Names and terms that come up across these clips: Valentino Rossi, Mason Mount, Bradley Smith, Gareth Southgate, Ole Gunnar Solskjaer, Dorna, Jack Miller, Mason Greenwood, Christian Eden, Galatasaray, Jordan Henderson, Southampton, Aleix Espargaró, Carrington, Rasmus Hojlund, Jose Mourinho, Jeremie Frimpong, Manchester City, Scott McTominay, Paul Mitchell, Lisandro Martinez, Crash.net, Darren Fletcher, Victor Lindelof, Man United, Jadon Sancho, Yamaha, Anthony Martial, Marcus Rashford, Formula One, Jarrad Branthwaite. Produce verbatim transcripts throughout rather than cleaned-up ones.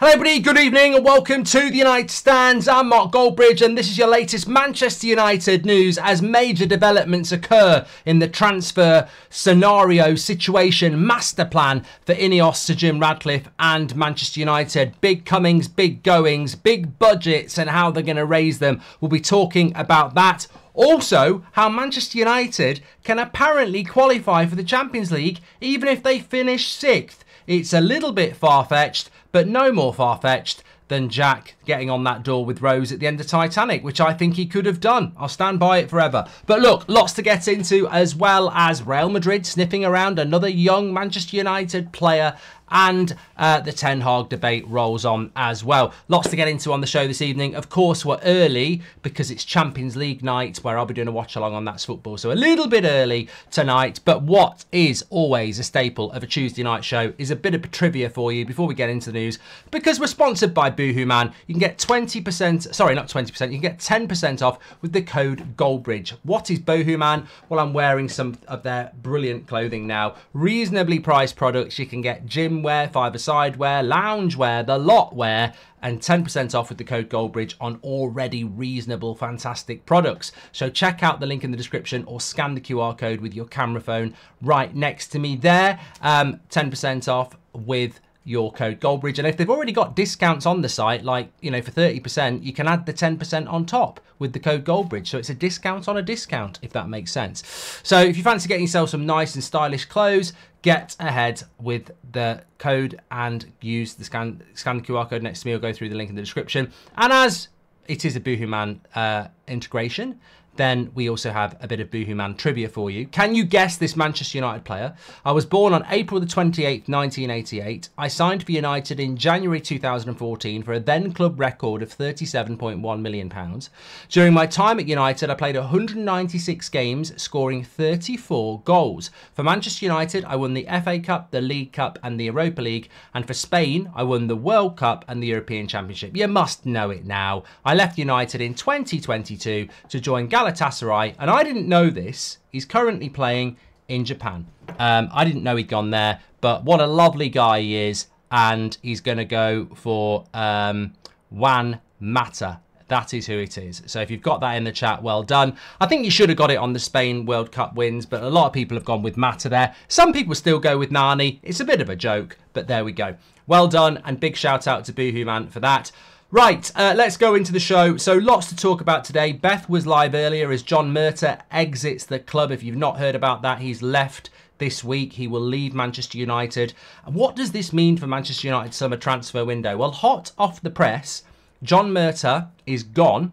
Hello everybody, good evening and welcome to the United Stands. I'm Mark Goldbridge and this is your latest Manchester United news as major developments occur in the transfer scenario situation master plan for Ineos to Jim Ratcliffe and Manchester United. Big comings, big goings, big budgets and how they're going to raise them. We'll be talking about that. Also, how Manchester United can apparently qualify for the Champions League even if they finish sixth. It's a little bit far-fetched, but no more far-fetched than Jack getting on that door with Rose at the end of Titanic, which I think he could have done. I'll stand by it forever. But look, lots to get into, as well as Real Madrid sniffing around another young Manchester United player, and uh, the Ten Hag debate rolls on as well. Lots to get into on the show this evening. Of course, we're early because it's Champions League night where I'll be doing a watch-along on That's Football, so a little bit early tonight. But what is always a staple of a Tuesday night show is a bit of trivia for you before we get into the news, because we're sponsored by Boohoo Man. You can get twenty percent, sorry, not twenty percent, you can get ten percent off with the code Goldbridge. What is Boohoo Man? Well, I'm wearing some of their brilliant clothing now. Reasonably priced products. You can get gym wear, five-a-side wear, lounge wear, the lot wear, and ten percent off with the code Goldbridge on already reasonable, fantastic products. So check out the link in the description or scan the Q R code with your camera phone right next to me there. Um, ten percent off with your code Goldbridge. And if they've already got discounts on the site, like, you know, for thirty percent, you can add the ten percent on top with the code Goldbridge. So it's a discount on a discount, if that makes sense. So if you fancy getting yourself some nice and stylish clothes, get ahead with the code and use the scan, scan Q R code next to me or go through the link in the description. And as it is a Boohoo Man uh, integration, then we also have a bit of Boohoo Man trivia for you. Can you guess this Manchester United player? I was born on April the twenty-eighth, nineteen eighty-eight. I signed for United in January two thousand fourteen for a then club record of thirty-seven point one million pounds. During my time at United, I played one hundred ninety-six games, scoring thirty-four goals. For Manchester United, I won the F A Cup, the League Cup and the Europa League. And for Spain, I won the World Cup and the European Championship. You must know it now. I left United in twenty twenty-two to join Galatasaray. Galatasaray, and I didn't know this, he's currently playing in Japan. Um, I didn't know he'd gone there, but what a lovely guy he is, and he's going to go for um, Wan Mata. That is who it is. So if you've got that in the chat, well done. I think you should have got it on the Spain World Cup wins, but a lot of people have gone with Mata there. Some people still go with Nani. It's a bit of a joke, but there we go. Well done, and big shout out to Boohoo Man for that. Right, uh, let's go into the show. So lots to talk about today. Beth was live earlier as John Murtough exits the club. If you've not heard about that, he's left this week. He will leave Manchester United. And what does this mean for Manchester United's summer transfer window? Well, hot off the press, John Murtough is gone.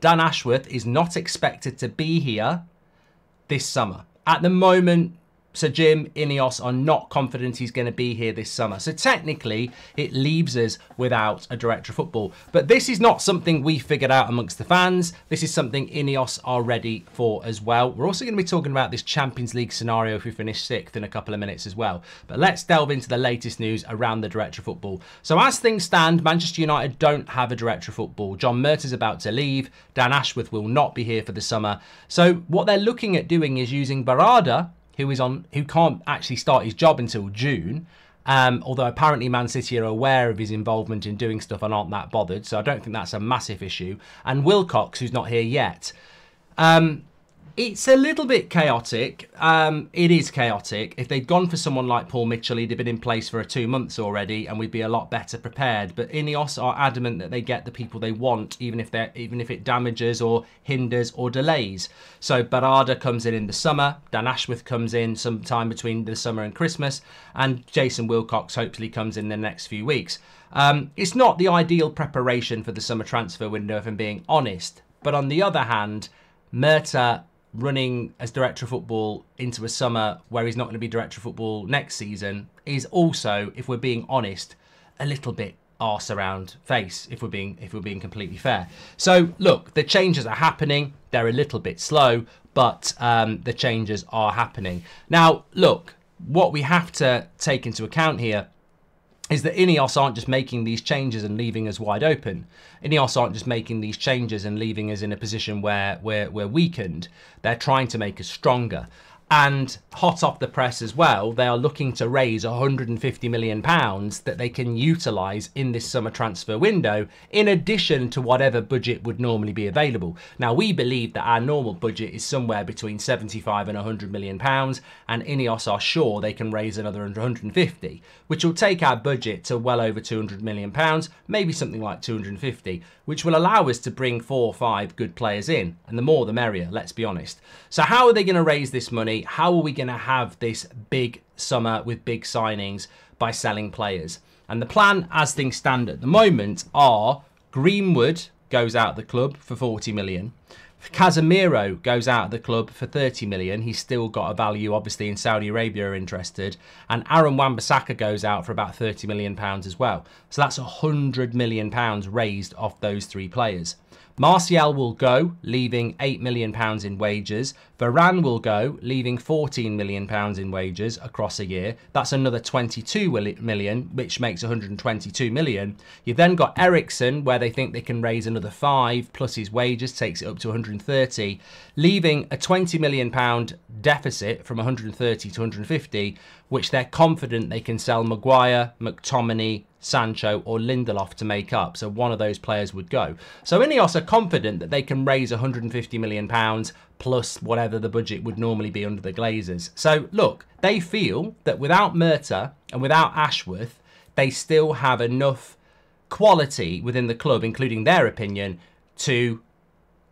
Dan Ashworth is not expected to be here this summer. At the moment, Sir Jim, Ineos are not confident he's going to be here this summer. So technically, it leaves us without a director of football. But this is not something we figured out amongst the fans. This is something Ineos are ready for as well. We're also going to be talking about this Champions League scenario if we finish sixth in a couple of minutes as well. But let's delve into the latest news around the director of football. So as things stand, Manchester United don't have a director of football. John Murtough is about to leave. Dan Ashworth will not be here for the summer. So what they're looking at doing is using Berrada, who is on, who can't actually start his job until June, um, although apparently Man City are aware of his involvement in doing stuff and aren't that bothered, so I don't think that's a massive issue, and Wilcox, who's not here yet. Um, it's a little bit chaotic. Um, it is chaotic. If they'd gone for someone like Paul Mitchell, he'd have been in place for two months already, and we'd be a lot better prepared. But Ineos are adamant that they get the people they want, even if they even if it damages or hinders or delays. So Berrada comes in in the summer. Dan Ashworth comes in sometime between the summer and Christmas, and Jason Wilcox hopefully comes in the next few weeks. Um, it's not the ideal preparation for the summer transfer window, if I'm being honest. But on the other hand, Murtough running as director of football into a summer where he's not going to be director of football next season is also, if we're being honest, a little bit arse around face, if we're being if we're being completely fair. So look, the changes are happening. They're a little bit slow, but um, the changes are happening. Now, look, what we have to take into account here is that Ineos aren't just making these changes and leaving us wide open. Ineos aren't just making these changes and leaving us in a position where we're, we're weakened. They're trying to make us stronger. And hot off the press as well, they are looking to raise one hundred and fifty million pounds that they can utilise in this summer transfer window, in addition to whatever budget would normally be available. Now, we believe that our normal budget is somewhere between seventy-five and one hundred million pounds, and Ineos are sure they can raise another one hundred and fifty, which will take our budget to well over two hundred million pounds, maybe something like two hundred and fifty, which will allow us to bring four or five good players in, and the more the merrier, let's be honest. So how are they going to raise this money? How are we going to have this big summer with big signings? By selling players. And the plan as things stand at the moment are: Greenwood goes out of the club for forty million. Casemiro goes out of the club for thirty million. He's still got a value, obviously, in Saudi Arabia are interested. And Aaron Wan-Bissaka goes out for about thirty million pounds as well. So that's one hundred million pounds raised off those three players. Martial will go, leaving eight million pounds in wages. Varane will go, leaving fourteen million pounds in wages across a year. That's another twenty-two million, which makes one hundred and twenty-two million. You've then got Eriksen, where they think they can raise another five, plus his wages takes it up to one hundred and thirty, leaving a twenty million pound deficit from one hundred and thirty to one hundred and fifty, which they're confident they can sell Maguire, McTominay, Sancho or Lindelof to make up. So one of those players would go. So Ineos are confident that they can raise one hundred and fifty million pounds plus whatever the budget would normally be under the Glazers. So look, they feel that without Murtough and without Ashworth, they still have enough quality within the club, including their opinion, to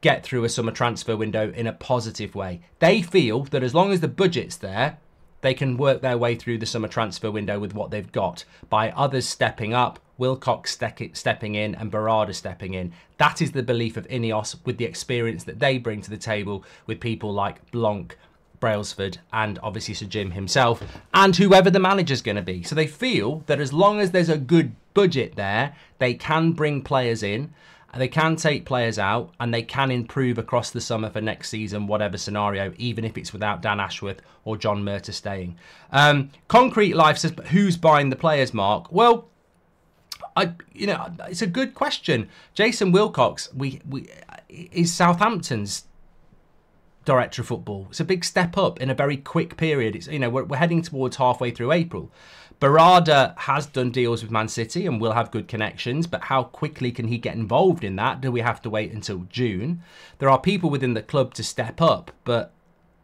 get through a summer transfer window in a positive way. They feel that as long as the budget's there, they can work their way through the summer transfer window with what they've got, by others stepping up, Wilcox ste stepping in and Berrada stepping in. That is the belief of Ineos, with the experience that they bring to the table with people like Blanc, Brailsford and obviously Sir Jim himself and whoever the manager's going to be. So they feel that as long as there's a good budget there, they can bring players in, they can take players out, and they can improve across the summer for next season, whatever scenario, even if it's without Dan Ashworth or John Murtough staying. Um, Concrete Life says, but who's buying the players, Mark? Well, I, you know, it's a good question. Jason Wilcox we, we, is Southampton's director of football. It's a big step up in a very quick period. It's, you know, we're, we're heading towards halfway through April. Berrada has done deals with Man City and will have good connections, but how quickly can he get involved in that? Do we have to wait until June? There are people within the club to step up, but,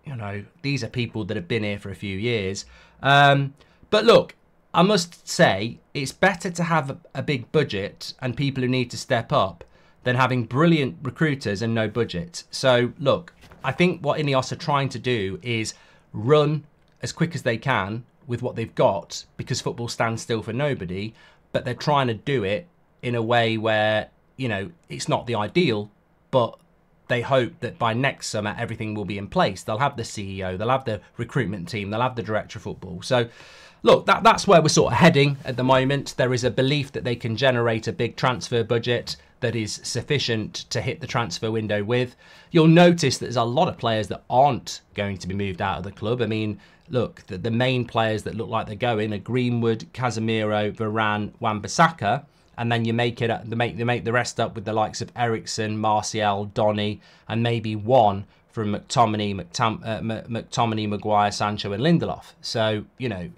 you know, these are people that have been here for a few years. Um, but look, I must say, it's better to have a, a big budget and people who need to step up than having brilliant recruiters and no budget. So, look, I think what Ineos are trying to do is run as quick as they can with what they've got, because football stands still for nobody, but they're trying to do it in a way where, you know, it's not the ideal, but they hope that by next summer everything will be in place. They'll have the C E O, they'll have the recruitment team, they'll have the director of football. So look, that, that's where we're sort of heading at the moment. There is a belief that they can generate a big transfer budget that is sufficient to hit the transfer window with. You'll notice that there's a lot of players that aren't going to be moved out of the club. I mean, look, the, the main players that look like they're going are Greenwood, Casemiro, Varane, Wan-Bissaka, and then you make it they make they make the rest up with the likes of Eriksen, Martial, Donny, and maybe one from McTominay, McTom uh, McTominay, Maguire, Sancho and Lindelof. So, you know,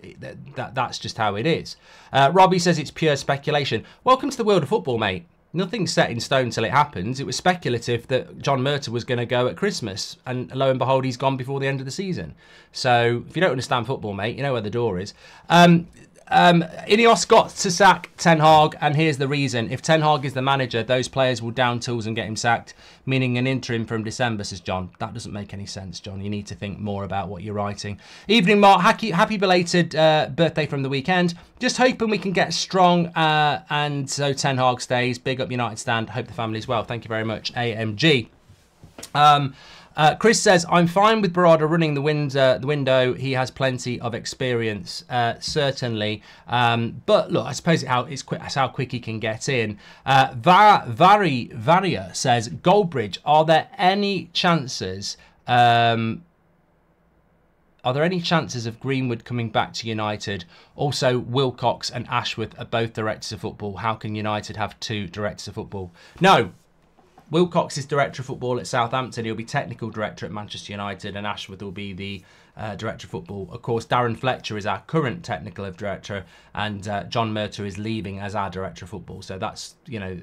that that's just how it is. Uh, Robbie says it's pure speculation. Welcome to the world of football, mate. Nothing's set in stone till it happens. It was speculative that John Murtough was going to go at Christmas, and lo and behold, he's gone before the end of the season. So if you don't understand football, mate, you know where the door is. Um, um, Ineos got to sack Ten Hag, and here's the reason. If Ten Hag is the manager, those players will down tools and get him sacked, meaning an interim from December, says John. That doesn't make any sense, John. You need to think more about what you're writing. Evening, Mark. Happy, happy belated uh, birthday from the weekend. Just hoping we can get strong, uh, and so Ten Hag stays. Big up United stand. Hope the family's well. Thank you very much, A M G. Um, uh, Chris says, I'm fine with Berrada running the, wind, uh, the window. He has plenty of experience, uh, certainly. Um, but look, I suppose it how, it's, quick, it's how quick he can get in. Uh, Var, Vari, Varia says, Goldbridge, are there any chances... Um, Are there any chances of Greenwood coming back to United? Also, Wilcox and Ashworth are both directors of football. How can United have two directors of football? No, Wilcox is Director of Football at Southampton. He'll be Technical Director at Manchester United, and Ashworth will be the uh, Director of Football. Of course, Darren Fletcher is our current Technical Director, and uh, John Murtough is leaving as our Director of Football. So that's, you know,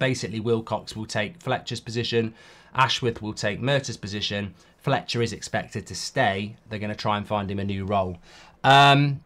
basically Wilcox will take Fletcher's position, Ashworth will take Murtough's position, Fletcher is expected to stay. They're going to try and find him a new role. Um...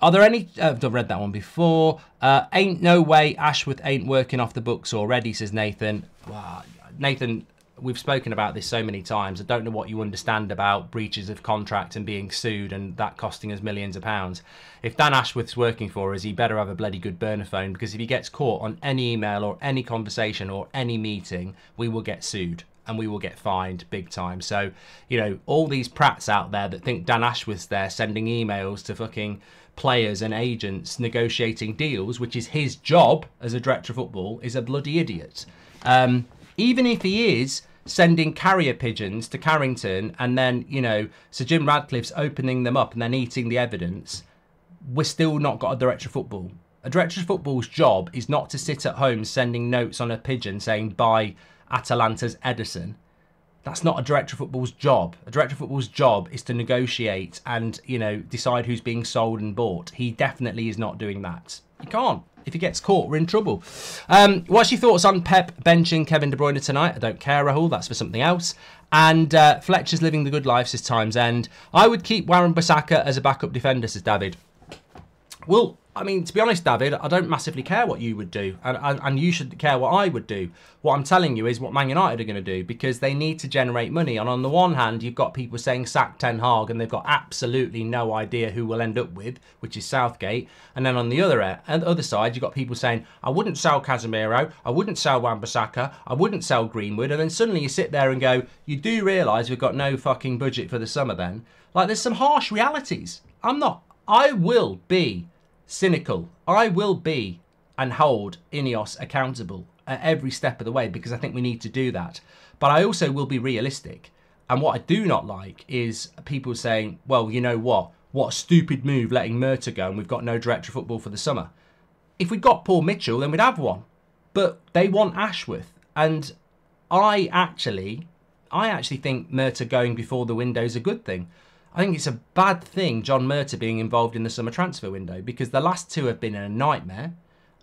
Are there any... Uh, I've read that one before. Uh, ain't no way Ashworth ain't working off the books already, says Nathan. Wow. Nathan, we've spoken about this so many times. I don't know what you understand about breaches of contract and being sued and that costing us millions of pounds. If Dan Ashworth's working for us, he better have a bloody good burner phone, because if he gets caught on any email or any conversation or any meeting, we will get sued. And we will get fined big time. So, you know, all these prats out there that think Dan Ashworth's there sending emails to fucking players and agents negotiating deals, which is his job as a director of football, is a bloody idiot. Um, even if he is sending carrier pigeons to Carrington and then, you know, Sir Jim Ratcliffe's opening them up and then eating the evidence, we're still not got a director of football. A director of football's job is not to sit at home sending notes on a pigeon saying, buy Atalanta's Edison. That's not a director of football's job. A director of football's job is to negotiate and, you know, decide who's being sold and bought. He definitely is not doing that. You can't. If he gets caught, we're in trouble. Um, what's your thoughts on Pep benching Kevin De Bruyne tonight? I don't care, Rahul. That's for something else. And uh, Fletcher's living the good life, says Time's End. I would keep Wan-Bissaka as a backup defender, says David. Well, I mean, to be honest, David, I don't massively care what you would do, and, and, and you should care what I would do. What I'm telling you is what Man United are going to do, because they need to generate money. And on the one hand, you've got people saying sack Ten Hag, and they've got absolutely no idea who we'll end up with, which is Southgate. And then on the other, and the other side, you've got people saying, I wouldn't sell Casemiro, I wouldn't sell Wan-Bissaka, I wouldn't sell Greenwood. And then suddenly you sit there and go, you do realise we've got no fucking budget for the summer then. Like, there's some harsh realities. I'm not, I will be... cynical. I will be and hold Ineos accountable at every step of the way, because I think we need to do that. But I also will be realistic. And what I do not like is people saying, well, you know what? What a stupid move letting Murtough go and we've got no director of football for the summer. If we'd got Paul Mitchell, then we'd have one. But they want Ashworth. And I actually, I actually think Murtough going before the window is a good thing. I think it's a bad thing John Murtough being involved in the summer transfer window, because the last two have been a nightmare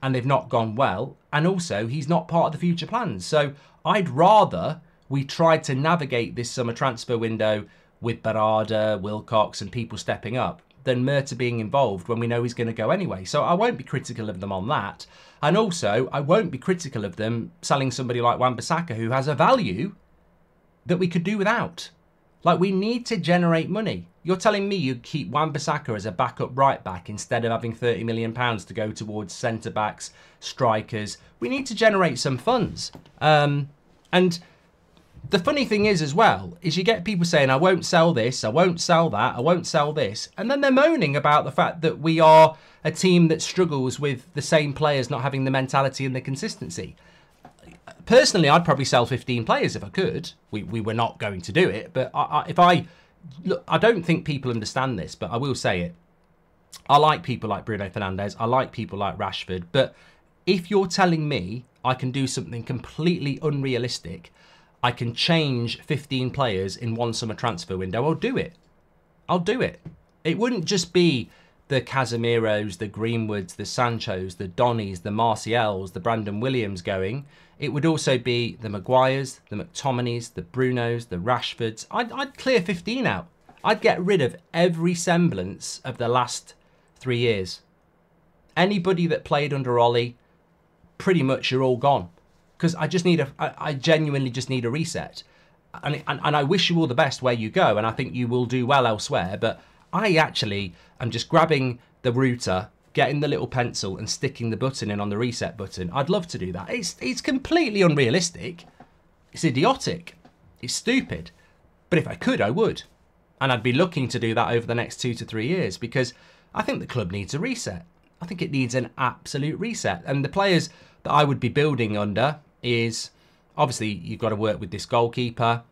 and they've not gone well. And also, he's not part of the future plans. So I'd rather we tried to navigate this summer transfer window with Berrada, Wilcox and people stepping up than Murtough being involved when we know he's going to go anyway. So I won't be critical of them on that. And also, I won't be critical of them selling somebody like Wan-Bissaka, who has a value that we could do without. Like, we need to generate money. You're telling me you'd keep Wan-Bissaka as a backup right-back instead of having thirty million pounds to go towards centre-backs, strikers. We need to generate some funds. Um, and the funny thing is, as well, is you get people saying, I won't sell this, I won't sell that, I won't sell this. And then they're moaning about the fact that we are a team that struggles with the same players not having the mentality and the consistency. Personally, I'd probably sell fifteen players if I could. We, we were not going to do it, but I, I, if I... Look, I don't think people understand this, but I will say it. I like people like Bruno Fernandes. I like people like Rashford. But if you're telling me I can do something completely unrealistic, I can change fifteen players in one summer transfer window, I'll do it. I'll do it. It wouldn't just be the Casemiros, the Greenwoods, the Sanchos, the Donnies, the Martials, the Brandon Williams going. It would also be the Maguires, the McTominays, the Brunos, the Rashfords. I'd, I'd clear fifteen out. I'd get rid of every semblance of the last three years. Anybody that played under Ollie, pretty much you're all gone. Because I just need a, I, I genuinely just need a reset. And, and, and I wish you all the best where you go, and I think you will do well elsewhere, but I actually am just grabbing the router, getting the little pencil and sticking the button in on the reset button. I'd love to do that. It's, it's completely unrealistic. It's idiotic. It's stupid. But if I could, I would. And I'd be looking to do that over the next two to three years because I think the club needs a reset. I think it needs an absolute reset. And the players that I would be building under is, obviously, you've got to work with this goalkeeper.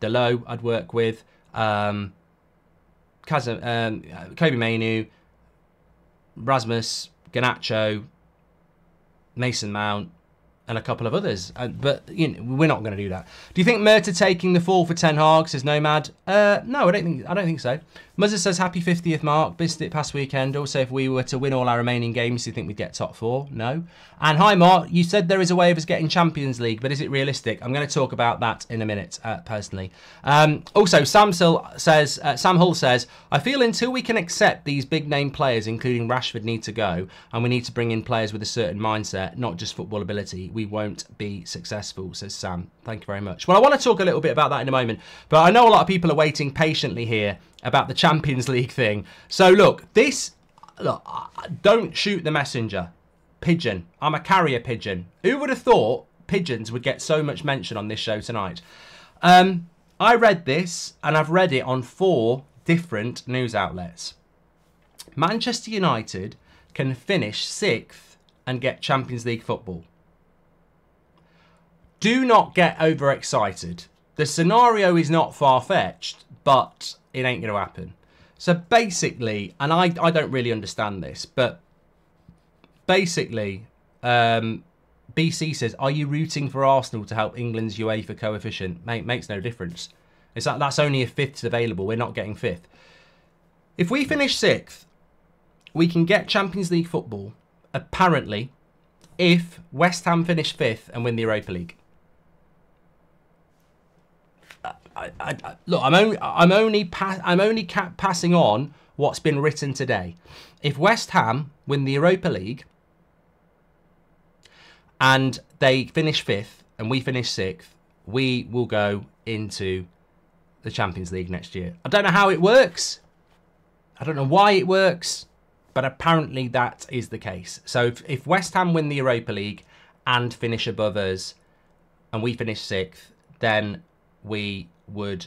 Delo, I'd work with. Um... Kazem, um, Kobbie Mainoo, Rasmus, Garnacho, Mason Mount, and a couple of others. Uh, but you know, we're not going to do that. Do you think Murtough taking the fall for Ten Hag, says Nomad? Uh, no, I don't think I don't think so. Muzza says, happy fiftieth mark. Missed it past weekend. Also, if we were to win all our remaining games, do you think we'd get top four? No. And hi, Mart. You said there is a way of us getting Champions League, but is it realistic? I'm going to talk about that in a minute, uh, personally. Um, also, Sam Sil says, uh, Sam Hull says, I feel until we can accept these big-name players, including Rashford, need to go, and we need to bring in players with a certain mindset, not just football ability, we won't be successful, says Sam. Thank you very much. Well, I want to talk a little bit about that in a moment, but I know a lot of people are waiting patiently here about the Champions League thing. So look, this, look, don't shoot the messenger. Pigeon. I'm a carrier pigeon. Who would have thought pigeons would get so much mention on this show tonight? Um, I read this, and I've read it on four different news outlets. Manchester United can finish sixth and get Champions League football. Do not get overexcited. The scenario is not far-fetched, but it ain't going to happen. So basically, and I, I don't really understand this, but basically, um, B C says, are you rooting for Arsenal to help England's UEFA coefficient? Mate, makes no difference. It's that, that's only if fifth's available. We're not getting fifth. If we finish sixth, we can get Champions League football, apparently, if West Ham finish fifth and win the Europa League. I, I, I, look, I'm only, I'm only, pa I'm only ca passing on what's been written today. If West Ham win the Europa League and they finish fifth and we finish sixth, we will go into the Champions League next year. I don't know how it works. I don't know why it works, but apparently that is the case. So if, if West Ham win the Europa League and finish above us and we finish sixth, then we would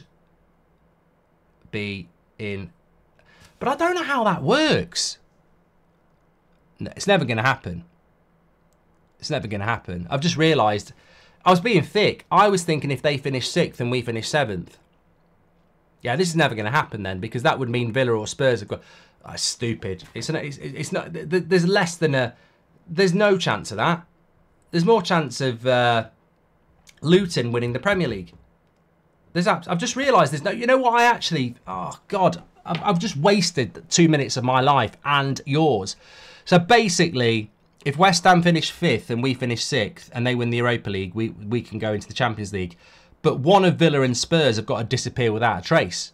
be in. But I don't know how that works. No, it's never going to happen. It's never going to happen. I've just realised I was being thick. I was thinking if they finish sixth and we finish seventh. Yeah, this is never going to happen then, because that would mean Villa or Spurs have got... Oh, stupid. It's, an, it's, it's not... There's less than a... There's no chance of that. There's more chance of uh, Luton winning the Premier League. There's, I've just realised there's no... You know what I actually... Oh, God. I've, I've just wasted two minutes of my life and yours. So basically, if West Ham finish fifth and we finish sixth and they win the Europa League, we, we can go into the Champions League. But one of Villa and Spurs have got to disappear without a trace.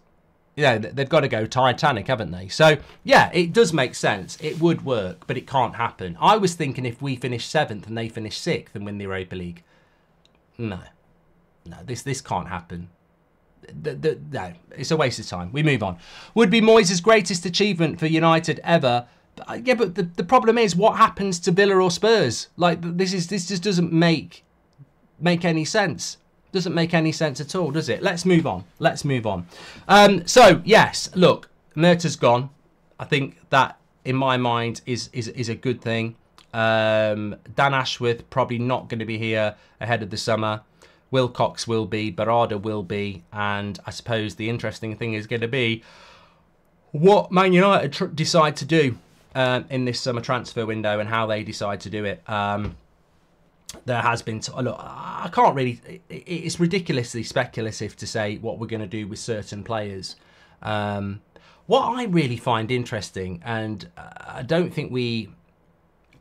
You know, they've got to go Titanic, haven't they? So, yeah, it does make sense. It would work, but it can't happen. I was thinking if we finish seventh and they finish sixth and win the Europa League. No. No, this, this can't happen. The, the, no, it's a waste of time. We move on. Would be Moyes' greatest achievement for United ever. Yeah, but the, the problem is, what happens to Villa or Spurs? Like, this is this just doesn't make make any sense. Doesn't make any sense at all, does it? Let's move on. Let's move on. Um, so, yes, look, Murtough's gone. I think that, in my mind, is is, is a good thing. Um, Dan Ashworth, probably not going to be here ahead of the summer. Wilcox will be, Berrada will be, and I suppose the interesting thing is going to be what Man United tr decide to do um, in this summer transfer window and how they decide to do it. Um, there has been, t look, I can't really, it, it's ridiculously speculative to say what we're going to do with certain players. Um, what I really find interesting, and I don't think we,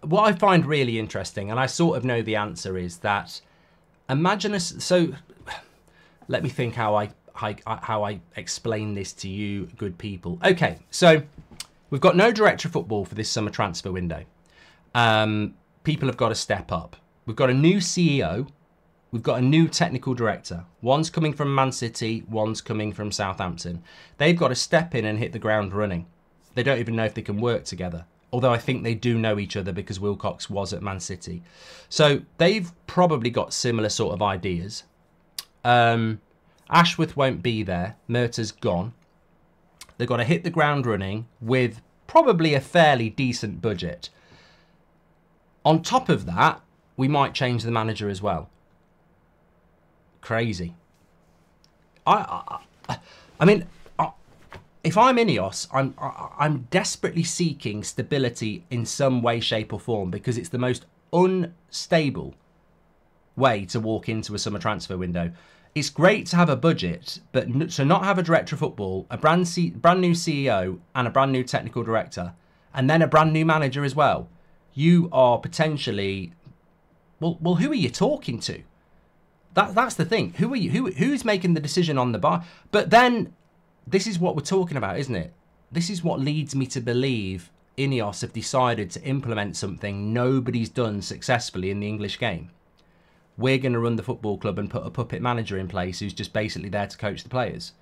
what I find really interesting, and I sort of know the answer, is that imagine us. So, let me think how I, I how I explain this to you, good people. Okay, so we've got no director of football for this summer transfer window. Um, people have got to step up. We've got a new C E O. We've got a new technical director. One's coming from Man City. One's coming from Southampton. They've got to step in and hit the ground running. They don't even know if they can work together. Although I think they do know each other because Wilcox was at Man City. So they've probably got similar sort of ideas. Um, Ashworth won't be there. Murtough's gone. They've got to hit the ground running with probably a fairly decent budget. On top of that, we might change the manager as well. Crazy. I, I, I mean... If I'm Ineos, I'm I'm desperately seeking stability in some way, shape or form, because it's the most unstable way to walk into a summer transfer window. It's great to have a budget, but to not have a director of football, a brand, C brand new C E O and a brand new technical director, and then a brand new manager as well, you are potentially... Well, well, who are you talking to? That, that's the thing. Who are you? Who, who's making the decision on the bar? But then, this is what we're talking about, isn't it? This is what leads me to believe Ineos have decided to implement something nobody's done successfully in the English game. We're going to run the football club and put a puppet manager in place who's just basically there to coach the players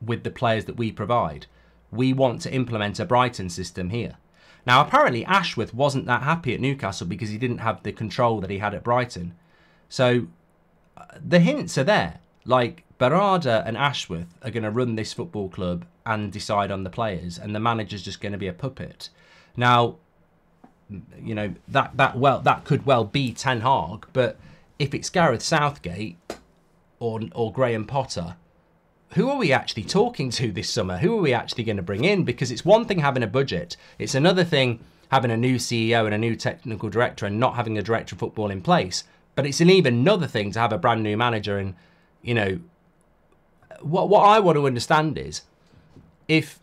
with the players that we provide. We want to implement a Brighton system here. Now, apparently, Ashworth wasn't that happy at Newcastle because he didn't have the control that he had at Brighton. So the hints are there. Like, Berrada and Ashworth are going to run this football club and decide on the players, and the manager's just going to be a puppet. Now, you know, that that well that could well be Ten Hag, but if it's Gareth Southgate or or Graham Potter, who are we actually talking to this summer? Who are we actually going to bring in? Because it's one thing having a budget. It's another thing having a new C E O and a new technical director and not having a director of football in place. But it's an even another thing to have a brand new manager. And, you know, what what I want to understand is if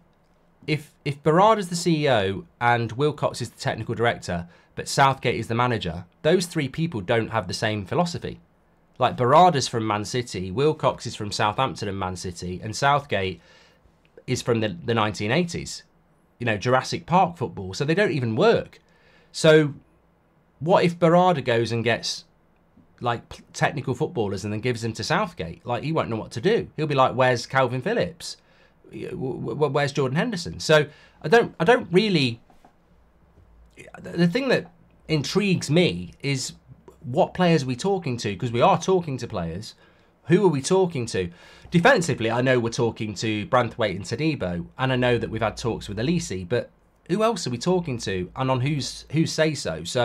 if if Berrada's the C E O and Wilcox is the technical director, but Southgate is the manager, those three people don't have the same philosophy. Like, Berrada's from Man City, Wilcox is from Southampton and Man City, and Southgate is from the, the nineteen eighties. You know, Jurassic Park football, so they don't even work. So what if Berrada goes and gets, like, technical footballers and then gives them to Southgate? Like, he won't know what to do. He'll be like, where's Calvin Phillips? Where's Jordan Henderson? So I don't, I don't really... The thing that intrigues me is... what players are we talking to? Because we are talking to players. Who are we talking to? Defensively, I know we're talking to Branthwaite and Tadebo, and I know that we've had talks with Elise, but who else are we talking to, and on who's who say so? So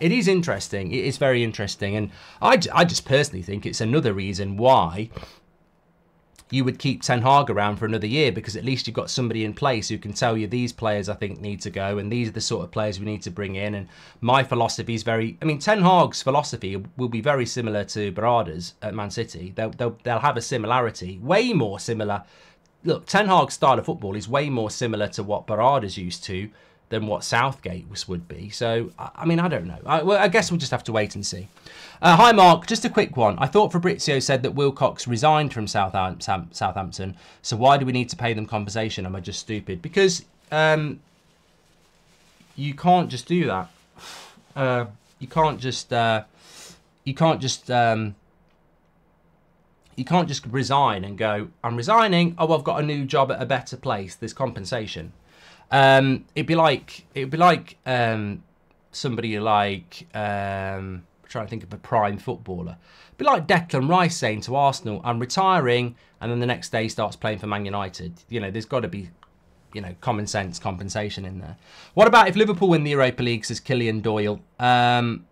it is interesting. It is very interesting. And I, I just personally think it's another reason why you would keep Ten Hag around for another year, because at least you've got somebody in place who can tell you these players I think need to go and these are the sort of players we need to bring in. And my philosophy is very... I mean, Ten Hag's philosophy will be very similar to Berrada's at Man City. They'll, they'll, they'll have a similarity, way more similar. Look, Ten Hag's style of football is way more similar to what Berrada's used to than what Southgate would be. So, I mean, I don't know. I, well, I guess we'll just have to wait and see. Uh, hi, Mark. Just a quick one. I thought Fabrizio said that Wilcox resigned from Southampton, so why do we need to pay them compensation? Am I just stupid? Because um, you can't just do that. Uh, you can't just... Uh, you can't just... Um, you can't just resign and go, I'm resigning. Oh, I've got a new job at a better place. There's compensation. Um, it'd be like it'd be like um, somebody like um, I'm trying to think of a prime footballer. It'd be like Declan Rice saying to Arsenal, "I'm retiring," and then the next day starts playing for Man United. You know, there's got to be, you know, common sense compensation in there. What about if Liverpool win the Europa League? Says Killian Doyle. Um,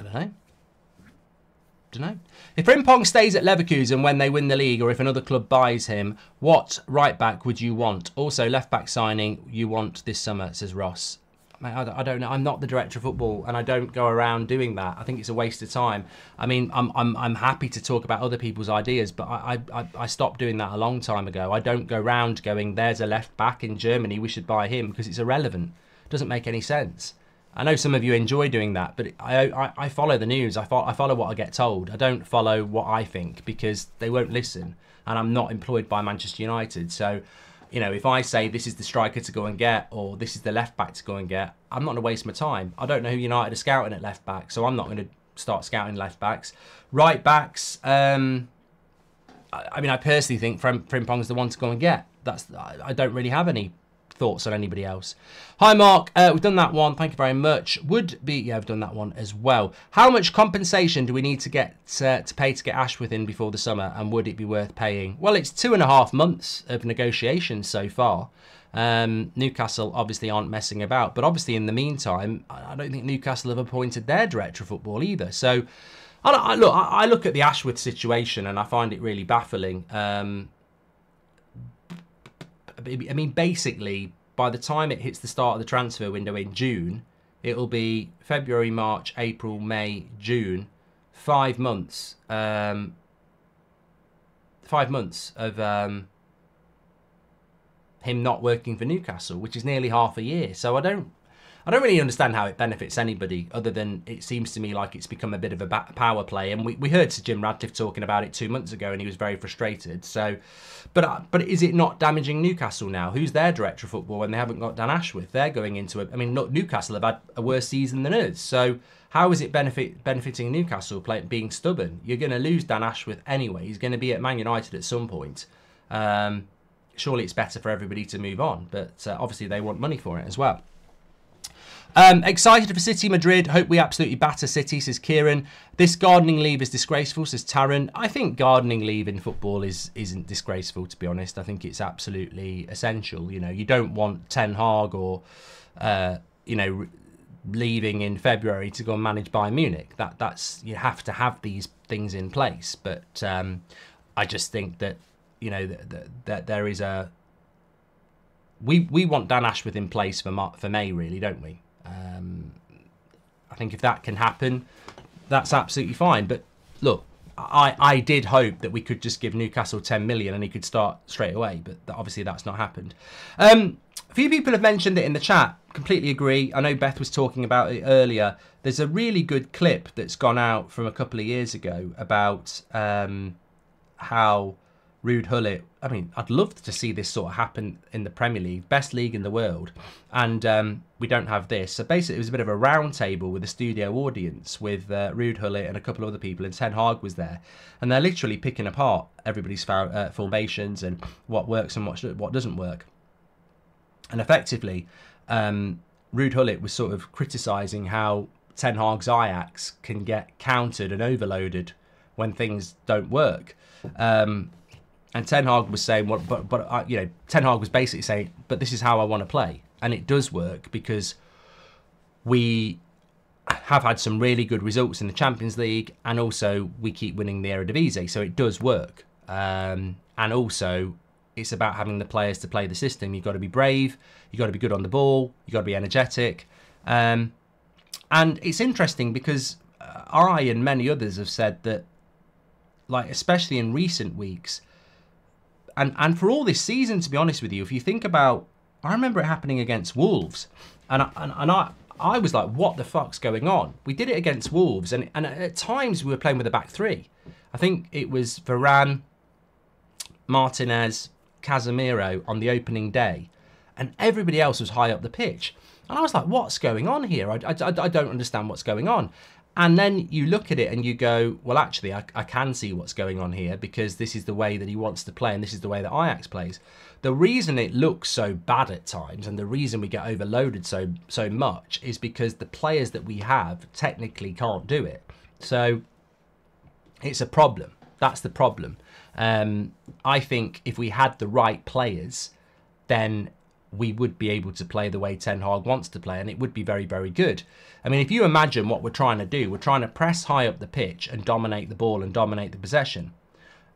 I don't know. Know. If Frimpong stays at Leverkusen when they win the league, or if another club buys him, what right back would you want? Also, left back signing you want this summer, says Ross. Mate, I don't know. I'm not the director of football, and I don't go around doing that. I think it's a waste of time. I mean, I'm I'm I'm happy to talk about other people's ideas, but I I, I stopped doing that a long time ago. I don't go around going, there's a left back in Germany, we should buy him, because it's irrelevant. It doesn't make any sense. I know some of you enjoy doing that, but I, I, I follow the news. I, fo I follow what I get told. I don't follow what I think, because they won't listen, and I'm not employed by Manchester United. So, you know, if I say this is the striker to go and get, or this is the left back to go and get, I'm not going to waste my time. I don't know who United are scouting at left back, so I'm not going to start scouting left backs. Right backs, um, I, I mean, I personally think Frimpong is the one to go and get. That's I, I don't really have any thoughts on anybody else. Hi Mark, uh, we've done that one, thank you very much. Would be, yeah, I've done that one as well. How much compensation do we need to get uh, to pay to get Ashworth in before the summer, and would it be worth paying? Well, it's two and a half months of negotiations so far. Um, Newcastle obviously aren't messing about, but obviously in the meantime, I don't think Newcastle have appointed their director of football either. So, I, I look, I look at the Ashworth situation and I find it really baffling. Um, I mean, basically, by the time it hits the start of the transfer window in June, it'll be February, March, April, May, June, five months, um, five months of um, him not working for Newcastle, which is nearly half a year. So I don't, I don't really understand how it benefits anybody, other than it seems to me like it's become a bit of a power play. And we, we heard Sir Jim Ratcliffe talking about it two months ago, and he was very frustrated. So, but but is it not damaging Newcastle now? Who's their director of football when they haven't got Dan Ashworth? They're going into it. I mean, not Newcastle have had a worse season than us. So how is it benefit benefiting Newcastle playing being stubborn? You're going to lose Dan Ashworth anyway. He's going to be at Man United at some point. Um, surely it's better for everybody to move on. But uh, obviously they want money for it as well. Um, excited for City Madrid. Hope we absolutely batter City, says Kieran. This gardening leave is disgraceful, says Taryn. I think gardening leave in football is, isn't disgraceful, to be honest. I think it's absolutely essential. You know, you don't want Ten Hag or, uh, you know, leaving in February to go and manage Bayern Munich. That, that's, you have to have these things in place. But um, I just think that, you know, that, that, that there is a... We, we want Dan Ashworth in place for, Mar for May, really, don't we? Um, I think if that can happen, that's absolutely fine. But look, I, I did hope that we could just give Newcastle ten million and he could start straight away. But obviously that's not happened. Um, a few people have mentioned it in the chat. Completely agree. I know Beth was talking about it earlier. There's a really good clip that's gone out from a couple of years ago about um, how Ruud Gullit... I mean, I'd love to see this sort of happen in the Premier League, best league in the world, and um, we don't have this. So basically, it was a bit of a round table with a studio audience with uh, Ruud Gullit and a couple of other people, and Ten Hag was there, and they're literally picking apart everybody's uh, formations and what works and what what doesn't work. And effectively, um, Ruud Gullit was sort of criticising how Ten Hag's Ajax can get countered and overloaded when things don't work. Um, And Ten Hag was saying, well, but but uh, you know, Ten Hag was basically saying, but this is how I want to play, and it does work because we have had some really good results in the Champions League, and also we keep winning the Eredivisie, so it does work. Um, and also, it's about having the players to play the system. You've got to be brave, you've got to be good on the ball, you've got to be energetic, um, and it's interesting because I and many others have said that, like especially in recent weeks. And and for all this season, to be honest with you, if you think about, I remember it happening against Wolves, and I, and, and I I was like, what the fuck's going on? We did it against Wolves, and and at times we were playing with a back three. I think it was Varane, Martinez, Casemiro on the opening day, and everybody else was high up the pitch, and I was like, what's going on here? I I, I don't understand what's going on. And then you look at it and you go, well, actually, I, I can see what's going on here because this is the way that he wants to play and this is the way that Ajax plays. The reason it looks so bad at times and the reason we get overloaded so so much is because the players that we have technically can't do it. So it's a problem. That's the problem. Um, I think if we had the right players, then we would be able to play the way Ten Hag wants to play, and it would be very, very good. I mean, if you imagine what we're trying to do, we're trying to press high up the pitch and dominate the ball and dominate the possession.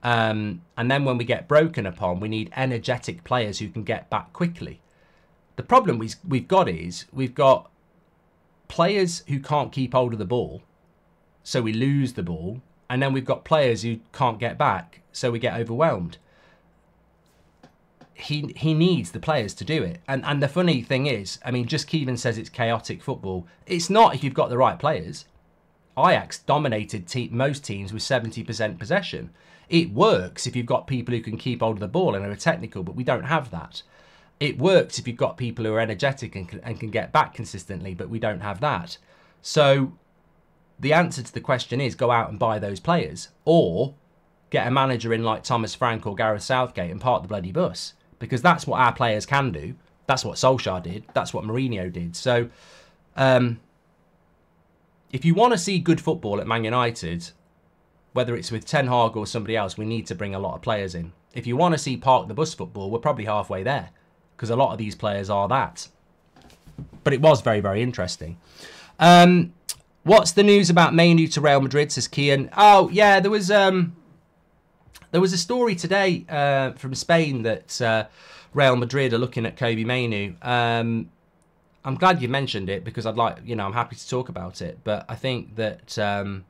Um, and then when we get broken upon, we need energetic players who can get back quickly. The problem we, we've got is we've got players who can't keep hold of the ball, so we lose the ball, and then we've got players who can't get back, so we get overwhelmed. He he needs the players to do it. And and the funny thing is, I mean, just Keevan says it's chaotic football. It's not if you've got the right players. Ajax dominated te most teams with seventy percent possession. It works if you've got people who can keep hold of the ball and are technical, but we don't have that. It works if you've got people who are energetic and can, and can get back consistently, but we don't have that. So the answer to the question is go out and buy those players or get a manager in like Thomas Frank or Gareth Southgate and park the bloody bus. Because that's what our players can do. That's what Solskjaer did. That's what Mourinho did. So, um, if you want to see good football at Man United, whether it's with Ten Hag or somebody else, we need to bring a lot of players in. If you want to see park the bus football, we're probably halfway there. Because a lot of these players are that. But it was very, very interesting. Um, what's the news about Mainoo to Real Madrid, says Kian? Oh, yeah, there was... Um, There was a story today uh, from Spain that uh, Real Madrid are looking at Kobbie Mainoo. Um, I'm glad you mentioned it because I'd like, you know, I'm happy to talk about it. But I think that um,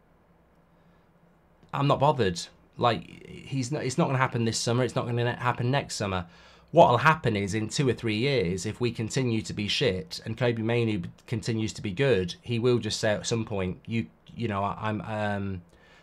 I'm not bothered. Like, he's not, it's not going to happen this summer. It's not going to happen next summer. What will happen is in two or three years, if we continue to be shit and Kobbie Mainoo continues to be good, he will just say at some point, you you know, I'm um,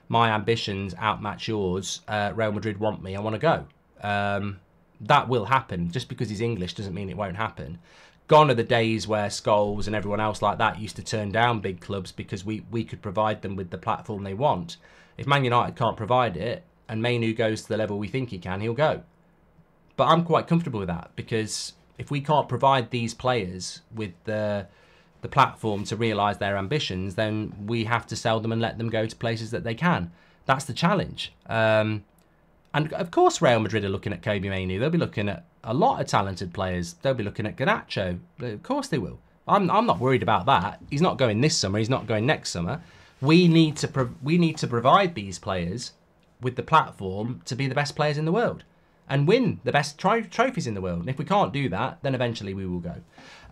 my ambitions outmatch yours. Uh, Real Madrid want me. I want to go. Um, that will happen. Just because he's English doesn't mean it won't happen. Gone are the days where Scholes and everyone else like that used to turn down big clubs because we, we could provide them with the platform they want. If Man United can't provide it and Mainoo goes to the level we think he can, he'll go. But I'm quite comfortable with that because if we can't provide these players with the the platform to realise their ambitions, then we have to sell them and let them go to places that they can. That's the challenge. Um, and of course, Real Madrid are looking at Kobbie Mainoo. They'll be looking at a lot of talented players. They'll be looking at Garnacho. Of course they will. I'm I'm not worried about that. He's not going this summer. He's not going next summer. We need to pro we need to provide these players with the platform to be the best players in the world. And win the best tri trophies in the world. And if we can't do that, then eventually we will go.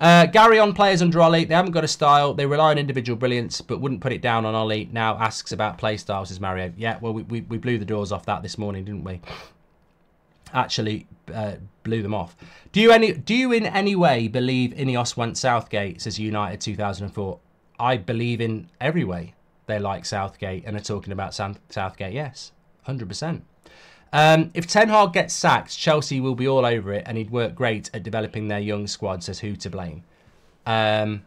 Uh, Gary on players under Ollie. They haven't got a style. They rely on individual brilliance, but wouldn't put it down on Ollie. Now asks about play styles as Mario. Yeah, well, we, we, we blew the doors off that this morning, didn't we? Actually, uh, blew them off. Do you any do you in any way believe Ineos want Southgate, says United two thousand four? I believe in every way they like Southgate and are talking about Sam Southgate. Yes, one hundred percent. Um, if Ten Hag gets sacked, Chelsea will be all over it and he'd work great at developing their young squad, says Who to Blame. Um,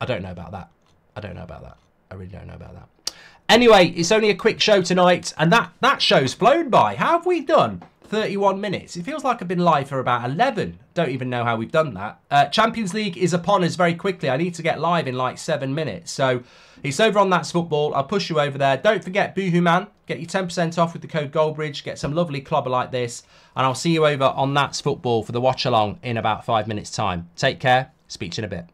I don't know about that. I don't know about that. I really don't know about that. Anyway, it's only a quick show tonight and that, that show's flown by. How have we done? thirty-one minutes. It feels like I've been live for about eleven. Don't even know how we've done that. Uh, Champions League is upon us very quickly. I need to get live in like seven minutes. So it's over on That's Football. I'll push you over there. Don't forget Boohoo Man. Get your ten percent off with the code Goldbridge. Get some lovely clobber like this. And I'll see you over on That's Football for the watch along in about five minutes time. Take care. Speak to you in a bit.